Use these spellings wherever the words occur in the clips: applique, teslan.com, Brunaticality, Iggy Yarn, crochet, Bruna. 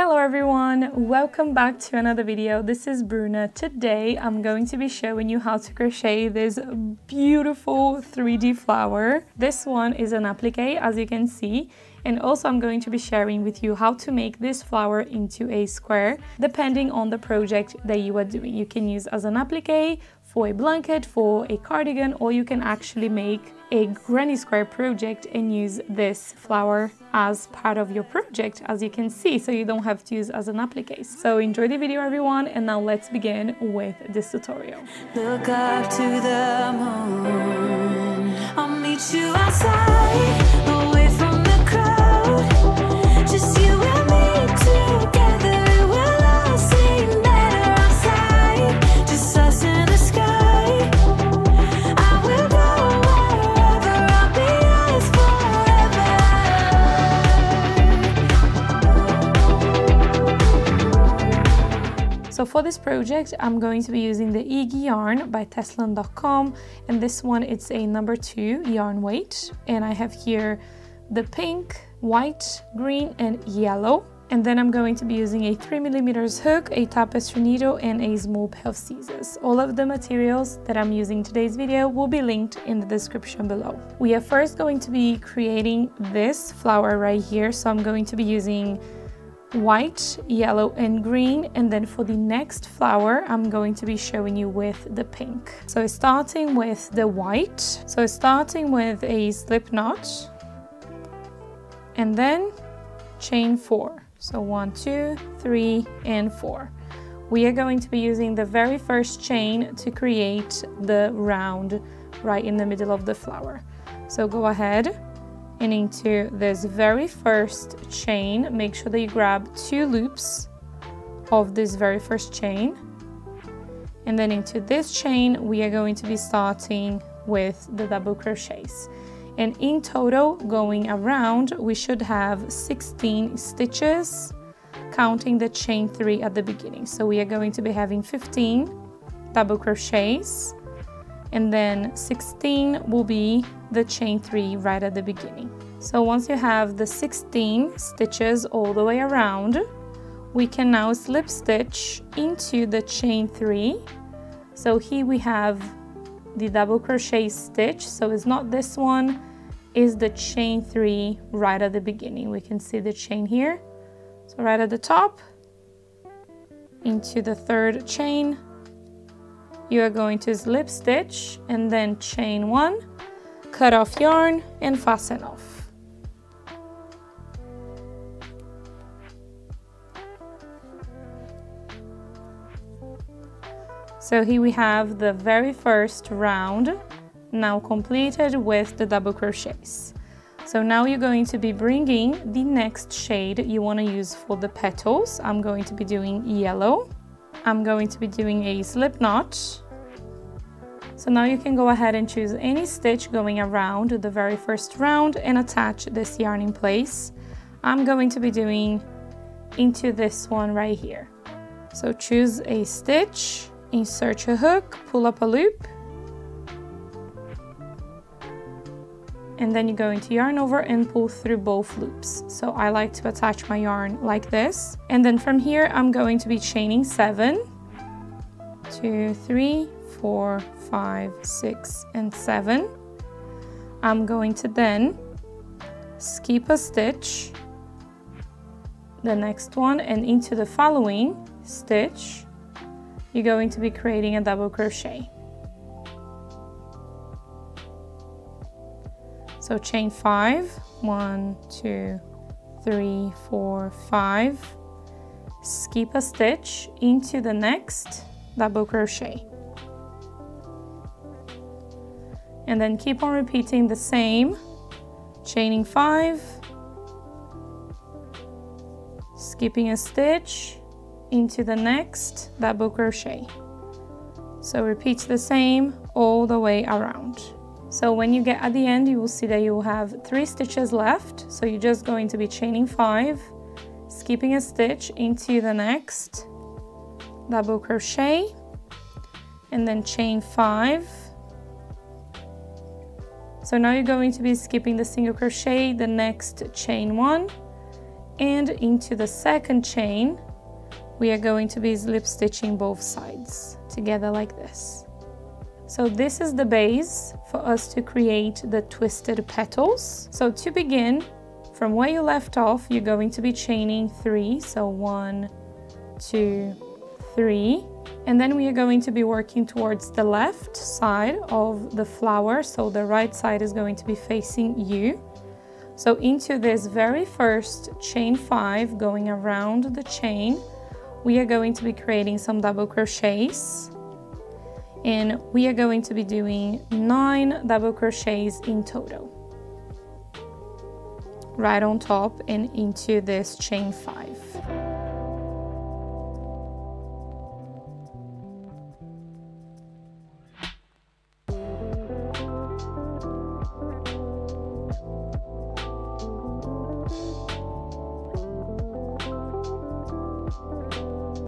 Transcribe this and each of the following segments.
Hello everyone, welcome back to another video. This is Bruna. Today I'm going to be showing you how to crochet this beautiful 3D flower. This one is an applique, as you can see, and also I'm going to be sharing with you how to make this flower into a square depending on the project that you are doing. You can use as an applique, for a blanket, for a cardigan, or you can actually make a granny square project and use this flower as part of your project, as you can see, so you don't have to use as an applique. So enjoy the video everyone, and now let's begin with this tutorial. Look up to the moon, I'll meet you outside. So for this project, I'm going to be using the Iggy Yarn by teslan.com, and this one, it's a #2 yarn weight. And I have here the pink, white, green, and yellow. And then I'm going to be using a 3mm hook, a tapestry needle, and a small pair of scissors. All of the materials that I'm using in today's video will be linked in the description below. We are first going to be creating this flower right here. So I'm going to be using white, yellow, and green, and then for the next flower I'm going to be showing you with the pink. So starting with the white, so starting with a slip knot and then chain 4, so 1, 2, 3, and 4. We are going to be using the very first chain to create the round right in the middle of the flower. So go ahead and into this very first chain, make sure that you grab 2 loops of this very first chain, and then into this chain we are going to be starting with the double crochets, and in total going around we should have 16 stitches counting the chain 3 at the beginning. So we are going to be having 15 double crochets, and then 16 will be the chain 3 right at the beginning. So once you have the 16 stitches all the way around, we can now slip stitch into the chain 3. So here we have the double crochet stitch, so it's not this one, is the chain 3 right at the beginning. We can see the chain here, so right at the top, into the 3rd chain you are going to slip stitch and then chain 1, cut off yarn and fasten off. So here we have the very first round now completed with the double crochets. So now you're going to be bringing the next shade you want to use for the petals. I'm going to be doing yellow. I'm going to be doing a slip knot. So now you can go ahead and choose any stitch going around the very first round and attach this yarn in place. I'm going to be doing into this one right here. So choose a stitch, insert your hook, pull up a loop, and then you go into yarn over and pull through both loops. So I like to attach my yarn like this. And then from here, I'm going to be chaining 7, 2, 3, 4, 5, 6, and 7. I'm going to then skip a stitch, the next one, and into the following stitch, you're going to be creating a double crochet. So chain 5, 1, 2, 3, 4, 5, skip a stitch into the next double crochet. And then keep on repeating the same, chaining 5, skipping a stitch into the next double crochet. So repeat the same all the way around. So when you get at the end, you will see that you will have 3 stitches left. So you're just going to be chaining 5, skipping a stitch into the next double crochet, and then chain 5. So now you're going to be skipping the single crochet, the next chain 1, and into the second chain we are going to be slip stitching both sides together like this. So this is the base for us to create the twisted petals. So to begin, from where you left off, you're going to be chaining 3, so 1, 2, 3, and then we are going to be working towards the left side of the flower, so the right side is going to be facing you. So into this very first chain 5, going around the chain, we are going to be creating some double crochets. And we are going to be doing 9 double crochets in total, right on top and into this chain 5.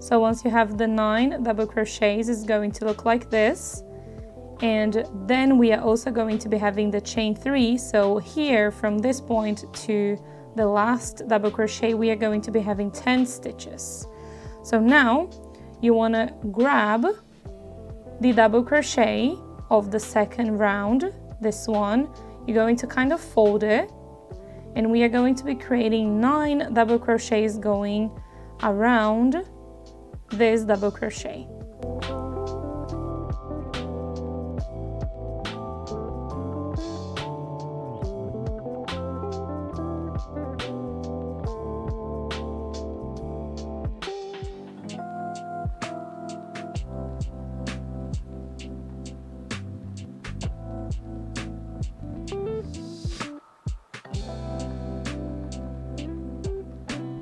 So once you have the 9 double crochets, it's going to look like this. And then we are also going to be having the chain 3. So here, from this point to the last double crochet, we are going to be having 10 stitches. So now you want to grab the double crochet of the second round, this one. You're going to kind of fold it. And we are going to be creating 9 double crochets going around this double crochet.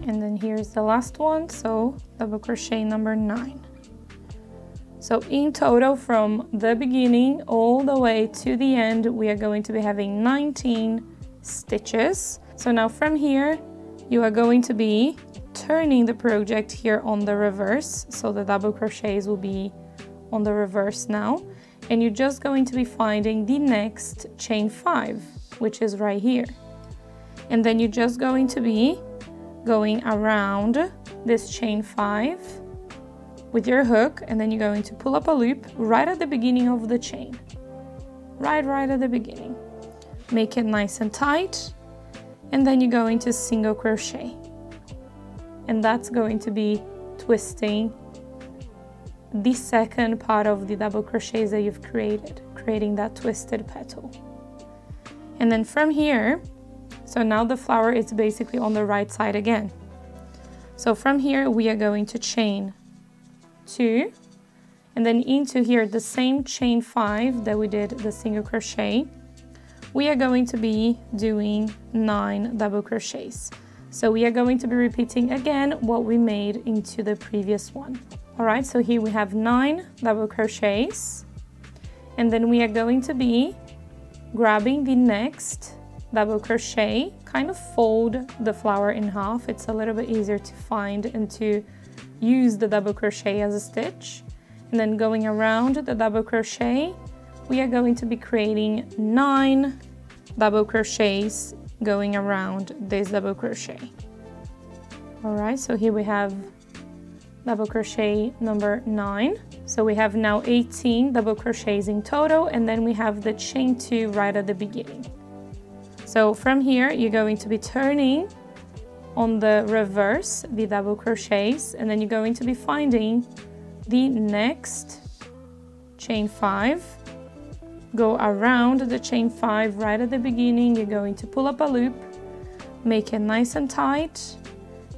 And then here's the last one, so double crochet number 9. So in total, from the beginning all the way to the end, we are going to be having 19 stitches. So now from here, you are going to be turning the project here on the reverse, so the double crochets will be on the reverse now, and you're just going to be finding the next chain 5, which is right here. And then you're just going to be going around this chain 5 with your hook, and then you're going to pull up a loop right at the beginning of the chain, right at the beginning. Make it nice and tight, and then you're going to single crochet, and that's going to be twisting the second part of the double crochets that you've creating that twisted petal. And then from here, so now the flower is basically on the right side again. So from here, we are going to chain 2, and then into here, the same chain 5 that we did the single crochet, we are going to be doing 9 double crochets. So we are going to be repeating again what we made into the previous one. All right, so here we have 9 double crochets, and then we are going to be grabbing the next double crochet, kind of fold the flower in half. It's a little bit easier to find and to use the double crochet as a stitch. And then going around the double crochet, we are going to be creating 9 double crochets going around this double crochet. All right, so here we have double crochet number 9. So we have now 18 double crochets in total, and then we have the chain 2 right at the beginning. So from here, you're going to be turning on the reverse the double crochets, and then you're going to be finding the next chain 5. Go around the chain 5 right at the beginning. You're going to pull up a loop, make it nice and tight,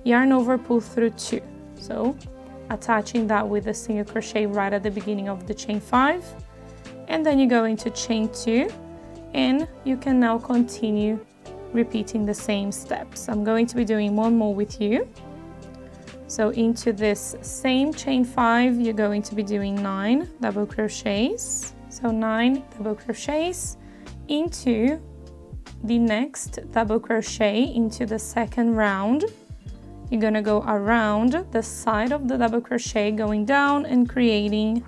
yarn over, pull through 2. So attaching that with a single crochet right at the beginning of the chain 5, and then you're going to chain 2. And you can now continue repeating the same steps. I'm going to be doing one more with you. So into this same chain 5, you're going to be doing 9 double crochets. So 9 double crochets into the next double crochet into the second round. You're going to go around the side of the double crochet, going down and creating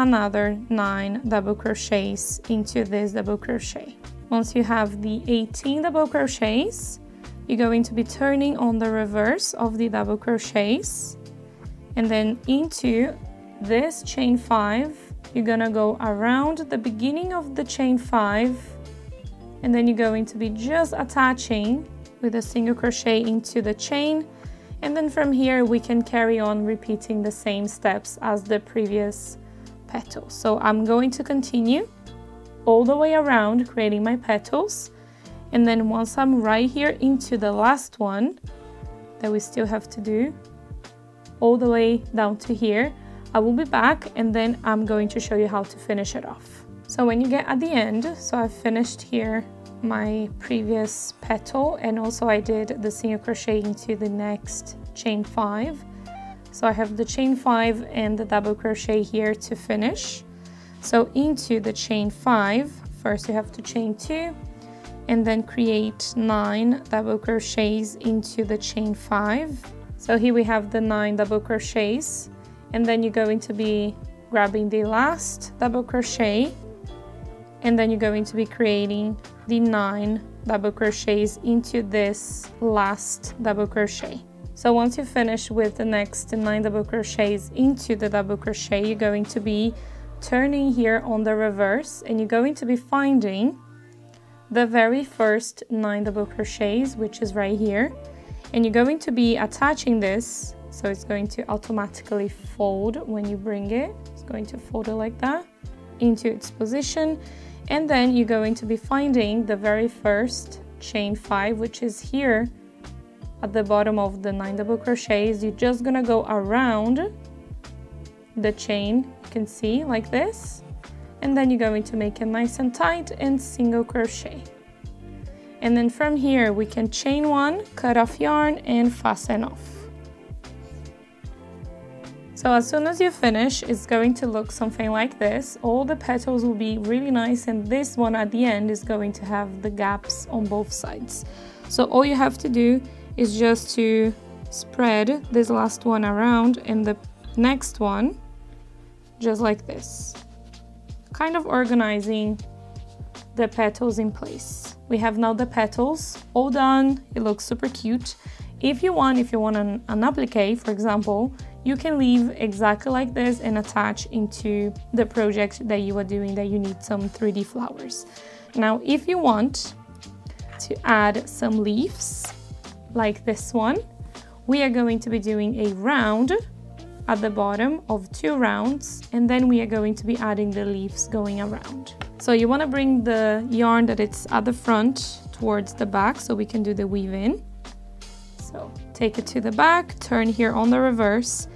another 9 double crochets into this double crochet. Once you have the 18 double crochets, you're going to be turning on the reverse of the double crochets, and then into this chain 5 you're gonna go around the beginning of the chain 5, and then you're going to be just attaching with a single crochet into the chain, and then from here we can carry on repeating the same steps as the previous petal. So I'm going to continue all the way around creating my petals, and then once I'm right here into the last one that we still have to do all the way down to here, I will be back and then I'm going to show you how to finish it off. So when you get at the end, so I've finished here my previous petal, and also I did the single crochet into the next chain 5. So I have the chain 5 and the double crochet here to finish. So into the chain 5, first you have to chain 2 and then create 9 double crochets into the chain 5. So here we have the 9 double crochets, and then you're going to be grabbing the last double crochet, and then you're going to be creating the 9 double crochets into this last double crochet. So once you finish with the next 9 double crochets into the double crochet, you're going to be turning here on the reverse, and you're going to be finding the very first 9 double crochets, which is right here, and you're going to be attaching this, so it's going to automatically fold when you bring it, it's going to fold it like that into its position, and then you're going to be finding the very first chain 5, which is here at the bottom of the 9 double crochets. You're just gonna go around the chain, you can see, like this, and then you're going to make it nice and tight and single crochet, and then from here we can chain 1, cut off yarn and fasten off. So as soon as you finish, it's going to look something like this. All the petals will be really nice, and this one at the end is going to have the gaps on both sides. So all you have to do is just to spread this last one around and the next one just like this, kind of organizing the petals in place. We have now the petals all done, it looks super cute. If you want an applique, for example, you can leave exactly like this and attach into the project that you are doing, that you need some 3D flowers. Now, if you want to add some leaves like this one, we are going to be doing a round at the bottom of 2 rounds, and then we are going to be adding the leaves going around. So you want to bring the yarn that it's at the front towards the back so we can do the weave in. So take it to the back, turn here on the reverse,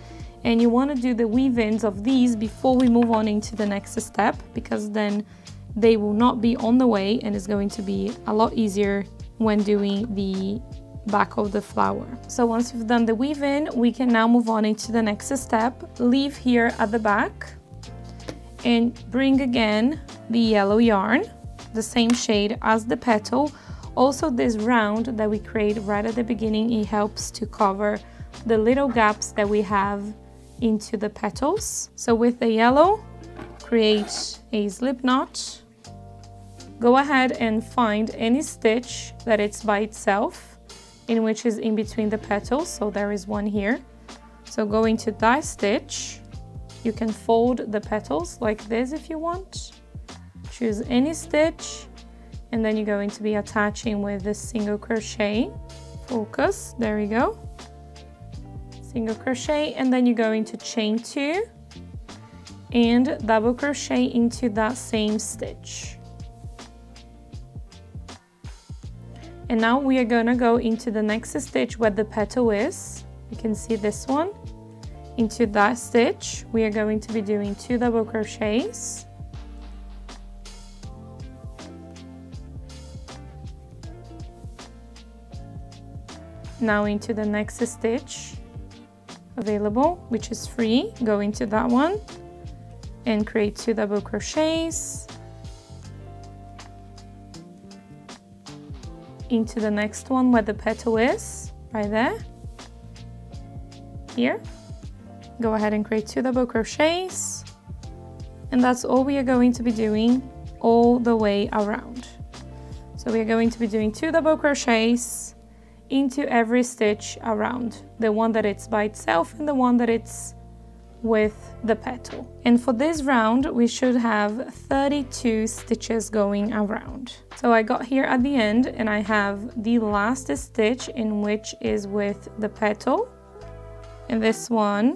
and you want to do the weave-ins of these before we move on into the next step, because then they will not be on the way and it's going to be a lot easier when doing the back of the flower. So once you've done the weave-in, we can now move on into the next step. Leave here at the back and bring again the yellow yarn, the same shade as the petal. Also, this round that we create right at the beginning, it helps to cover the little gaps that we have into the petals. So with the yellow, create a slip knot. Go ahead and find any stitch that it's by itself, in which is in between the petals. So there is one here. So go into that stitch. You can fold the petals like this if you want. Choose any stitch, and then you're going to be attaching with this single crochet, focus, there we go, single crochet, and then you're going to chain 2 and double crochet into that same stitch. And now we are gonna go into the next stitch where the petal is, you can see this one. Into that stitch we are going to be doing 2 double crochets, now into the next stitch available, which is free, go into that one and create 2 double crochets, into the next one where the petal is, right there, here, go ahead and create 2 double crochets, and that's all we are going to be doing all the way around. So we are going to be doing 2 double crochets into every stitch around, the one that it's by itself and the one that it's with the petal. And for this round we should have 32 stitches going around. So I got here at the end and I have the last stitch in which is with the petal, and this one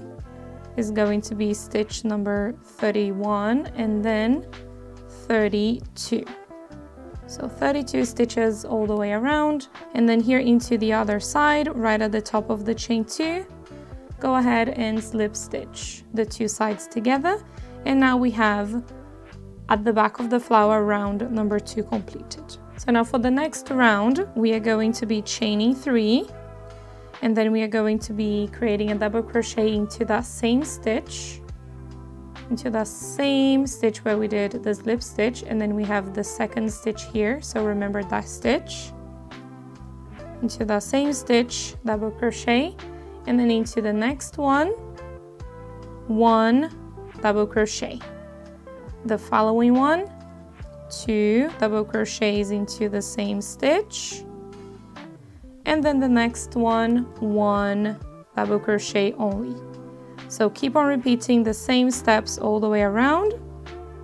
is going to be stitch number 31 and then 32. So 32 stitches all the way around, and then here into the other side right at the top of the chain two, go ahead and slip stitch the two sides together, and now we have at the back of the flower round number 2 completed. So now for the next round we are going to be chaining 3 and then we are going to be creating a double crochet into that same stitch, into the same stitch where we did the slip stitch, and then we have the second stitch here, so remember that stitch, into the same stitch, double crochet, and then into the next one, double crochet, the following one, 2 double crochets into the same stitch, and then the next one, 1 double crochet only. So keep on repeating the same steps all the way around.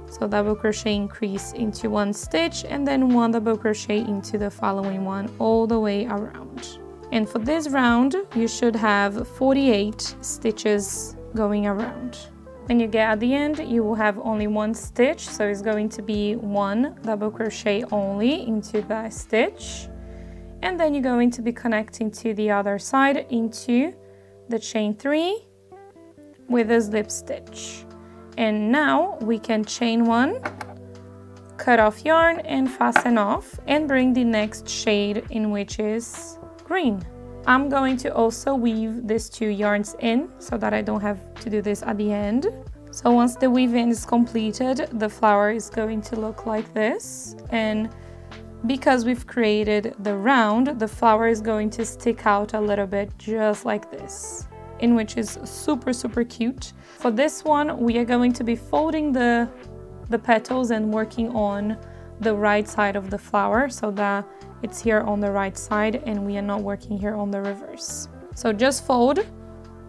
So double crochet, increase into one stitch, and then 1 double crochet into the following one all the way around. And for this round you should have 48 stitches going around. When you get at the end you will have only 1 stitch, so it's going to be 1 double crochet only into that stitch, and then you're going to be connecting to the other side into the chain 3 with a slip stitch. And now we can chain 1, cut off yarn and fasten off, and bring the next shade in, which is green. I'm going to also weave these 2 yarns in so that I don't have to do this at the end. So once the weave in is completed, the flower is going to look like this, and because we've created the round, the flower is going to stick out a little bit just like this, in which is super cute. For this one we are going to be folding the petals and working on the right side of the flower so that it's here on the right side and we are not working here on the reverse. So just fold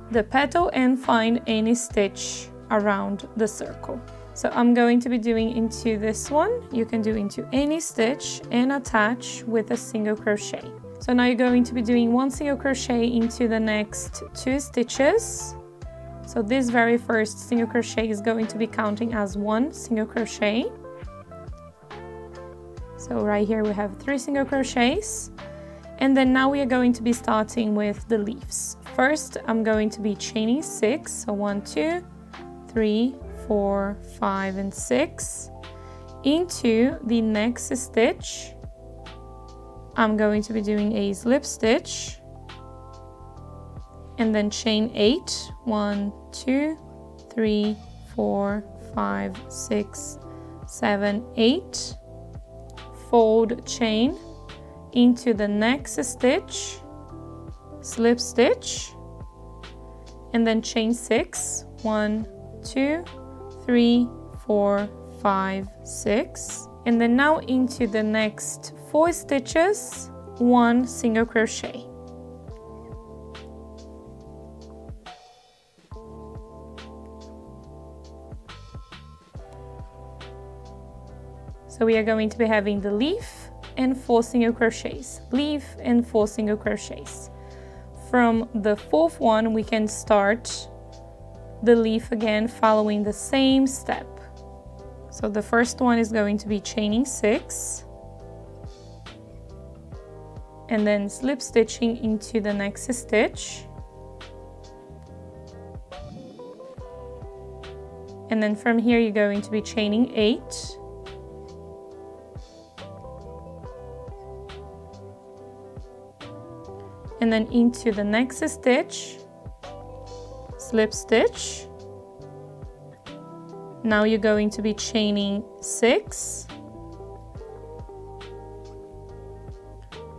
the petal and find any stitch around the circle. So I'm going to be doing into this one, you can do into any stitch and attach with a single crochet. So now you're going to be doing 1 single crochet into the next 2 stitches. So this very first single crochet is going to be counting as 1 single crochet. So right here we have 3 single crochets, and then now we are going to be starting with the leaves. First I'm going to be chaining 6, so 1, 2, 3, 4, 5 and 6 into the next stitch. I'm going to be doing a slip stitch and then chain 8, 1, 2, 3, 4, 5, 6, 7, 8, fold, chain into the next stitch, slip stitch, and then chain 6, 1, 2, 3, 4, 5, 6, and then now into the next 4 stitches, 1 single crochet. So we are going to be having the leaf and 4 single crochets, leaf and 4 single crochets. From the 4th one we can start the leaf again following the same step. So the first one is going to be chaining 6 and then slip stitching into the next stitch, and then from here you're going to be chaining 8 and then into the next stitch, slip stitch. Now you're going to be chaining 6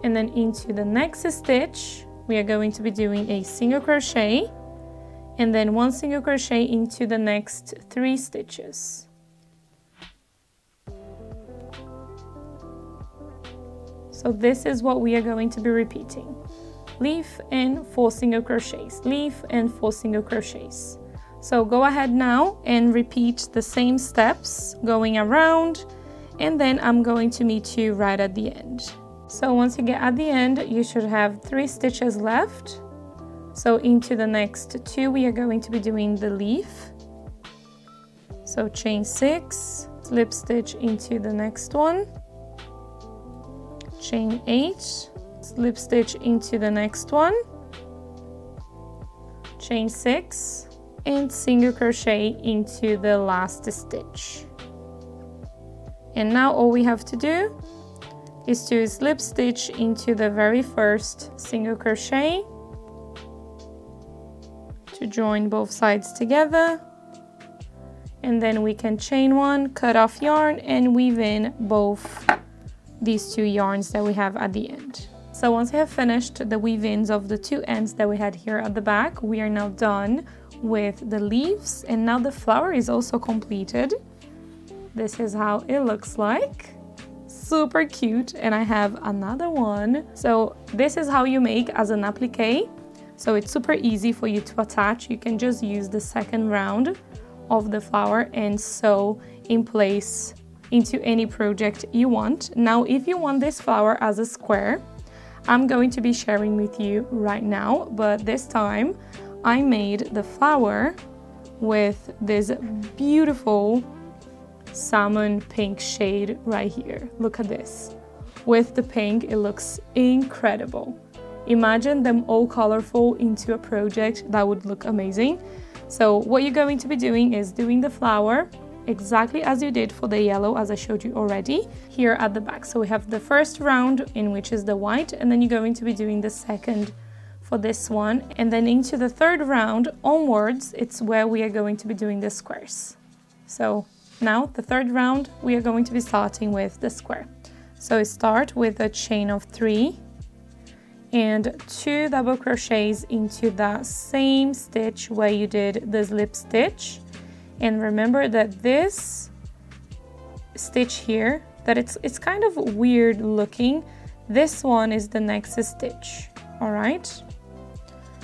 and then into the next stitch we are going to be doing a single crochet and then 1 single crochet into the next 3 stitches. So this is what we are going to be repeating. leaf and 4 single crochets, leaf and 4 single crochets. So go ahead now and repeat the same steps going around, and then I'm going to meet you right at the end. So once you get at the end, you should have 3 stitches left. So into the next 2 we are going to be doing the leaf. So chain 6, slip stitch into the next one, chain 8, slip stitch into the next one, chain 6, and single crochet into the last stitch. And now all we have to do is to slip stitch into the very first single crochet to join both sides together, and then we can chain 1, cut off yarn, and weave in both these 2 yarns that we have at the end. So once I have finished the weave-ins of the 2 ends that we had here at the back, we are now done with the leaves, and now the flower is also completed. This is how it looks like. Super cute. And I have another one. So this is how you make as an applique. So it's super easy for you to attach. You can just use the second round of the flower and sew in place into any project you want. Now, if you want this flower as a square, I'm going to be sharing with you right now, but this time I made the flower with this beautiful salmon pink shade right here. Look at this. With the pink, it looks incredible. Imagine them all colorful into a project. That would look amazing. So what you're going to be doing is doing the flower exactly as you did for the yellow, as I showed you already, here at the back. So we have the first round, in which is the white, and then you're going to be doing the second for this one, and then into the third round onwards, it's where we are going to be doing the squares. So now the third round, we are going to be starting with the square. So start with a chain of 3 and 2 double crochets into that same stitch where you did the slip stitch. And remember that this stitch here, that it's kind of weird looking, this one is the next stitch. All right,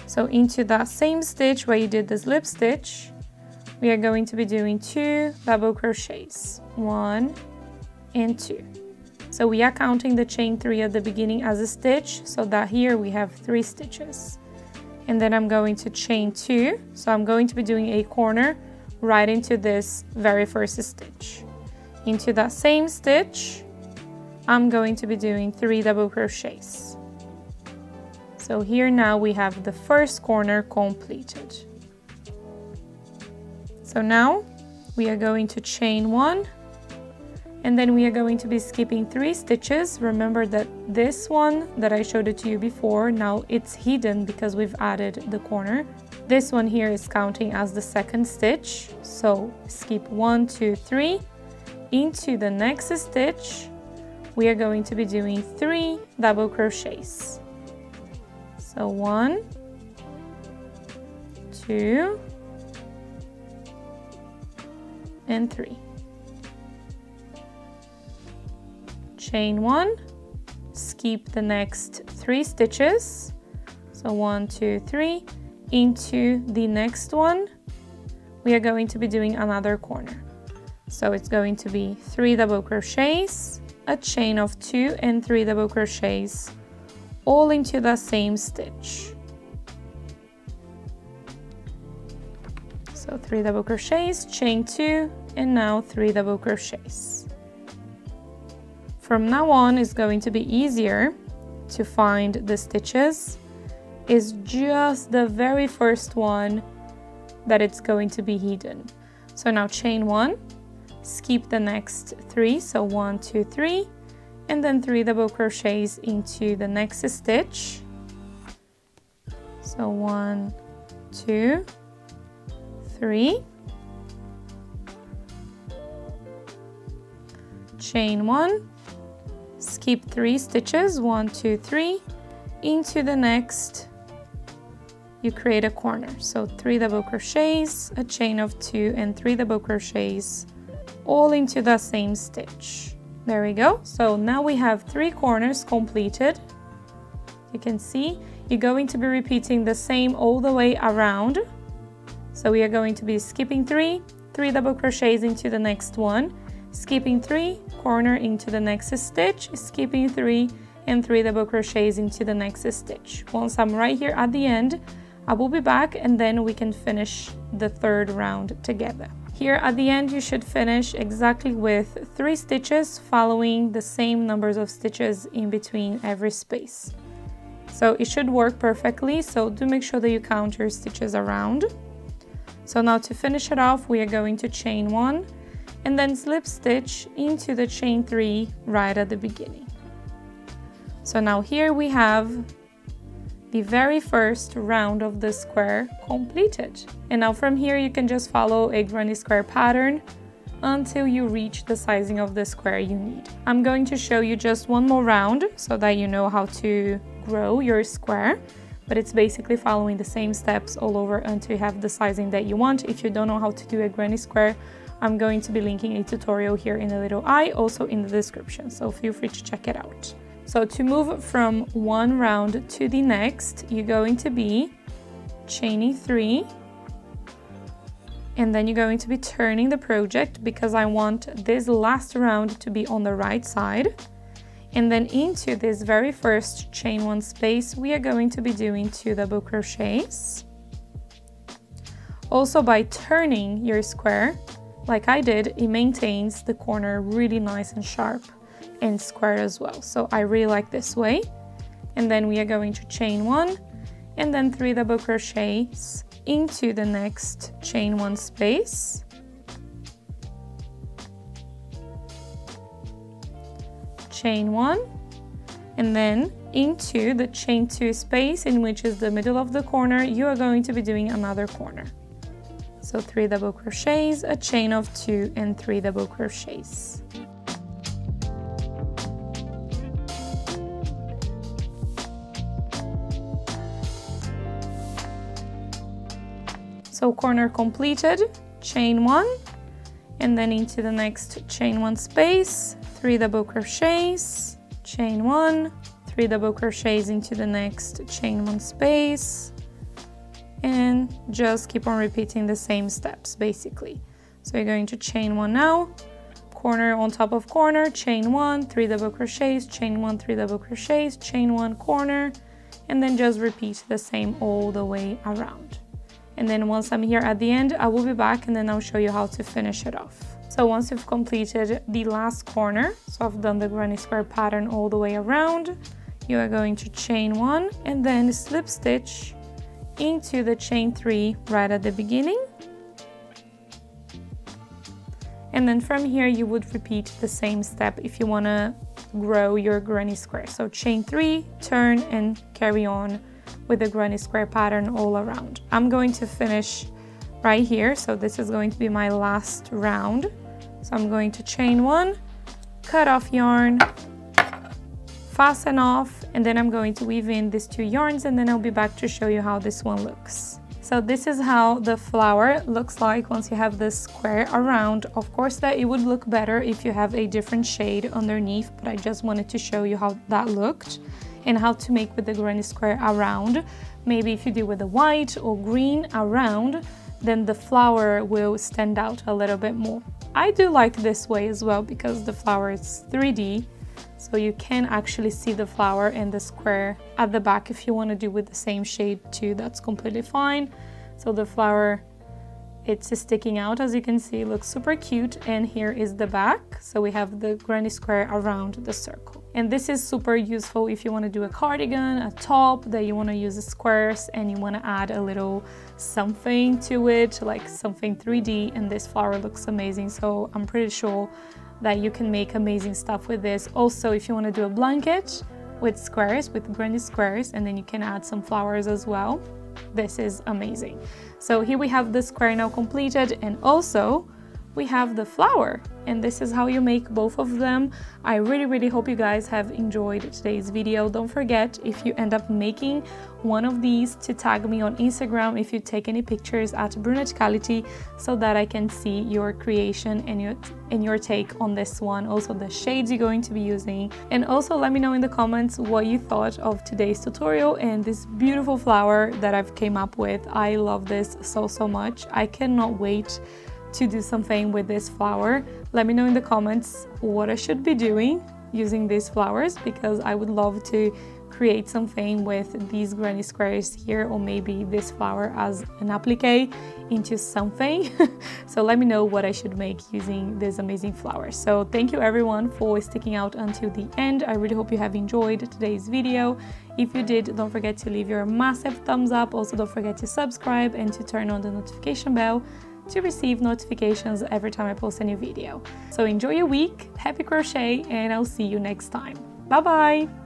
so into that same stitch where you did the slip stitch, we are going to be doing 2 double crochets, 1 and 2. So we are counting the chain 3 at the beginning as a stitch, so that here we have 3 stitches. And then I'm going to chain 2, so I'm going to be doing a corner right into this very first stitch. Into that same stitch, I'm going to be doing 3 double crochets. So here now we have the first corner completed. So now we are going to chain 1, and then we are going to be skipping 3 stitches. Remember that this one that I showed it to you before, now it's hidden because we've added the corner. This one here is counting as the second stitch. So skip 1, 2, 3. Into the next stitch, we are going to be doing 3 double crochets. So 1, 2, and 3. Chain 1, skip the next 3 stitches, so 1, 2, 3, into the next one, we are going to be doing another corner. So it's going to be 3 double crochets, a chain of 2 and 3 double crochets, all into the same stitch. So 3 double crochets, chain 2, and now 3 double crochets. From now on, it's going to be easier to find the stitches. It's just the very first one that it's going to be hidden. So now chain 1, skip the next 3, so 1, 2, 3, and then 3 double crochets into the next stitch. So 1, 2, 3. Chain 1, skip 3 stitches, 1, 2, 3, into the next you create a corner, so 3 double crochets, a chain of 2 and 3 double crochets, all into the same stitch. There we go. So now we have 3 corners completed. You can see You're going to be repeating the same all the way around. So we are going to be skipping 3 double crochets into the next one, skipping 3, corner into the next stitch, skipping 3 and 3 double crochets into the next stitch. Once I'm right here at the end, I will be back and then we can finish the third round together. Here at the end you should finish exactly with 3 stitches following the same numbers of stitches in between every space. So it should work perfectly, so do make sure that you count your stitches around. So now to finish it off we are going to chain 1 and then slip stitch into the chain 3 right at the beginning. So now here we have the very first round of the square completed. And now from here you can just follow a granny square pattern until you reach the sizing of the square you need. I'm going to show you just one more round so that you know how to grow your square, but it's basically following the same steps all over until you have the sizing that you want. If you don't know how to do a granny square, I'm going to be linking a tutorial here in the little eye, also in the description, so feel free to check it out. So to move from one round to the next, you're going to be chaining 3 and then you're going to be turning the project because I want this last round to be on the right side. And then into this very first chain 1 space, we are going to be doing 2 double crochets. Also by turning your square, like I did, it maintains the corner really nice and sharp and square as well, so I really like this way. And then we are going to chain 1 and then 3 double crochets into the next chain 1 space, chain 1 and then into the chain 2 space, in which is the middle of the corner. You are going to be doing another corner, so 3 double crochets, a chain of 2 and 3 double crochets. So corner completed, chain 1 and then into the next chain 1 space, 3 double crochets, chain 1, 3 double crochets into the next chain 1 space, and just keep on repeating the same steps basically. So you're going to chain 1 now, corner on top of corner, chain 1, 3 double crochets, chain 1, 3 double crochets, chain 1, corner, and then just repeat the same all the way around. And then once I'm here at the end, I will be back and then I'll show you how to finish it off. So once you've completed the last corner, so I've done the granny square pattern all the way around, you are going to chain 1 and then slip stitch into the chain 3 right at the beginning. And then from here you would repeat the same step if you want to grow your granny square. So chain 3, turn and carry on with the granny square pattern all around. I'm going to finish right here, so this is going to be my last round. So I'm going to chain 1, cut off yarn, fasten off, and then I'm going to weave in these 2 yarns and then I'll be back to show you how this one looks. So this is how the flower looks like once you have this square around. Of course that it would look better if you have a different shade underneath, but I just wanted to show you how that looked and how to make with the granny square around. Maybe if you do with the white or green around, then the flower will stand out a little bit more. I do like this way as well because the flower is 3D, so you can actually see the flower and the square at the back. If you want to do with the same shade too, that's completely fine. So the flower, it's sticking out, as you can see, it looks super cute. And here is the back, so we have the granny square around the circle. And this is super useful if you want to do a cardigan, a top, that you want to use squares and you want to add a little something to it, like something 3D, and this flower looks amazing. So I'm pretty sure that you can make amazing stuff with this. Also, if you want to do a blanket with squares, with granny squares, and then you can add some flowers as well, this is amazing. So here we have the square now completed, and also we have the flower, and this is how you make both of them. I really hope you guys have enjoyed today's video. Don't forget, if you end up making one of these, to tag me on Instagram if you take any pictures at Brunaticality, so that I can see your creation and your take on this one, also the shades you're going to be using. And also let me know in the comments what you thought of today's tutorial and this beautiful flower that I've came up with. I love this so much. I cannot wait to do something with this flower. Let me know in the comments what I should be doing using these flowers, because I would love to create something with these granny squares here, or maybe this flower as an applique into something. So let me know what I should make using this amazing flower. So thank you everyone for sticking out until the end. I really hope you have enjoyed today's video. If you did, don't forget to leave your massive thumbs up. Also don't forget to subscribe and to turn on the notification bell to receive notifications every time I post a new video. So enjoy your week, happy crochet, and I'll see you next time. Bye bye!